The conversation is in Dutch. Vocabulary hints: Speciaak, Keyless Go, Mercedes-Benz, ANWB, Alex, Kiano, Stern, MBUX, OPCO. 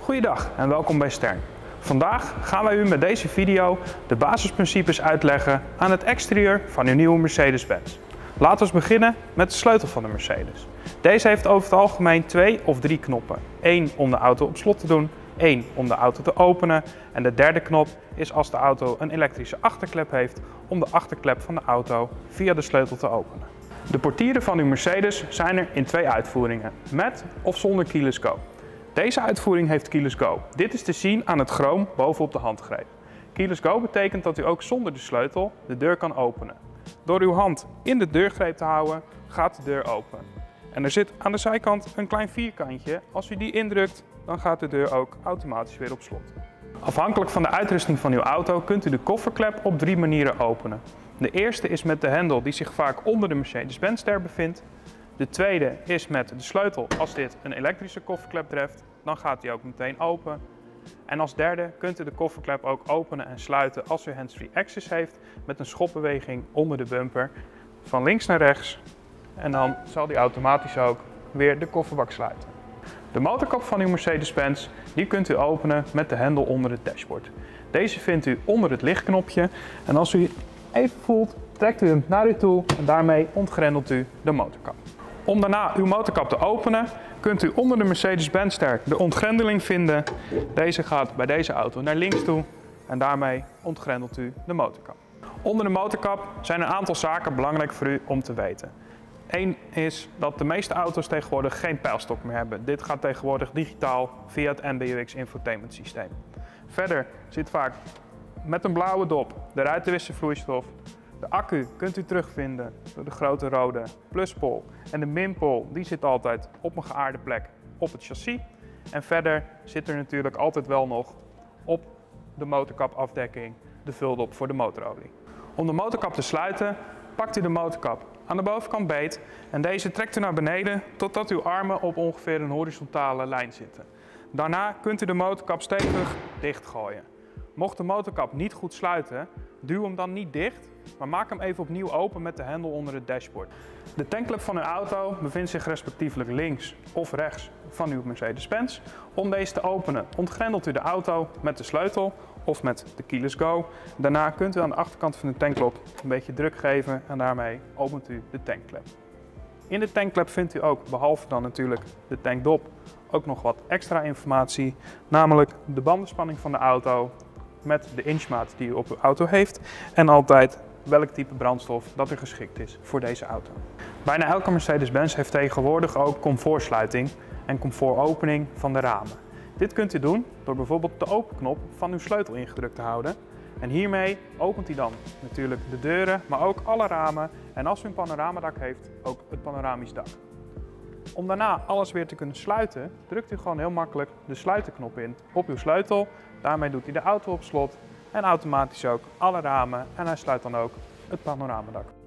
Goeiedag en welkom bij Stern. Vandaag gaan wij u met deze video de basisprincipes uitleggen aan het exterieur van uw nieuwe Mercedes-Benz. Laten we beginnen met de sleutel van de Mercedes. Deze heeft over het algemeen 2 of 3 knoppen. 1 om de auto op slot te doen, 1 om de auto te openen en de derde knop is als de auto een elektrische achterklep heeft om de achterklep van de auto via de sleutel te openen. De portieren van uw Mercedes zijn er in 2 uitvoeringen, met of zonder Keyless Go. Deze uitvoering heeft Keyless Go. Dit is te zien aan het chroom bovenop de handgreep. Keyless Go betekent dat u ook zonder de sleutel de deur kan openen. Door uw hand in de deurgreep te houden, gaat de deur open. En er zit aan de zijkant een klein vierkantje. Als u die indrukt, dan gaat de deur ook automatisch weer op slot. Afhankelijk van de uitrusting van uw auto kunt u de kofferklep op 3 manieren openen. De eerste is met de hendel die zich vaak onder de Mercedes-Benz-ster bevindt. De tweede is met de sleutel. Als dit een elektrische kofferklep treft, dan gaat die ook meteen open. En als derde kunt u de kofferklep ook openen en sluiten als u hands-free access heeft met een schopbeweging onder de bumper van links naar rechts. En dan zal die automatisch ook weer de kofferbak sluiten. De motorkap van uw Mercedes-Benz die kunt u openen met de hendel onder het dashboard. Deze vindt u onder het lichtknopje en als u even voelt, trekt u hem naar u toe en daarmee ontgrendelt u de motorkap. Om daarna uw motorkap te openen, kunt u onder de Mercedes-Benz-ster de ontgrendeling vinden. Deze gaat bij deze auto naar links toe en daarmee ontgrendelt u de motorkap. Onder de motorkap zijn een aantal zaken belangrijk voor u om te weten. 1 is dat de meeste auto's tegenwoordig geen pijlstok meer hebben. Dit gaat tegenwoordig digitaal via het MBUX infotainment systeem. Verder zit vaak met een blauwe dop de ruitenwisservloeistof. De accu kunt u terugvinden door de grote rode pluspol. En de minpol die zit altijd op een geaarde plek op het chassis. En verder zit er natuurlijk altijd wel nog op de motorkapafdekking de vuldop voor de motorolie. Om de motorkap te sluiten pakt u de motorkap aan de bovenkant beet en deze trekt u naar beneden totdat uw armen op ongeveer een horizontale lijn zitten. Daarna kunt u de motorkap stevig dichtgooien. Mocht de motorkap niet goed sluiten, duw hem dan niet dicht, maar maak hem even opnieuw open met de hendel onder het dashboard. De tankklep van uw auto bevindt zich respectievelijk links of rechts van uw Mercedes-Benz. Om deze te openen ontgrendelt u de auto met de sleutel of met de Keyless Go. Daarna kunt u aan de achterkant van de tankklep een beetje druk geven en daarmee opent u de tankklep. In de tankklep vindt u ook, behalve dan natuurlijk de tankdop, ook nog wat extra informatie, namelijk de bandenspanning van de auto met de inchmaat die u op uw auto heeft en altijd welk type brandstof dat er geschikt is voor deze auto. Bijna elke Mercedes-Benz heeft tegenwoordig ook comfortsluiting en comfortopening van de ramen. Dit kunt u doen door bijvoorbeeld de openknop van uw sleutel ingedrukt te houden. En hiermee opent hij dan natuurlijk de deuren, maar ook alle ramen en als u een panoramadak heeft, ook het panoramisch dak. Om daarna alles weer te kunnen sluiten, drukt u gewoon heel makkelijk de sluitenknop in op uw sleutel. Daarmee doet hij de auto op slot en automatisch ook alle ramen en hij sluit dan ook het panoramadak.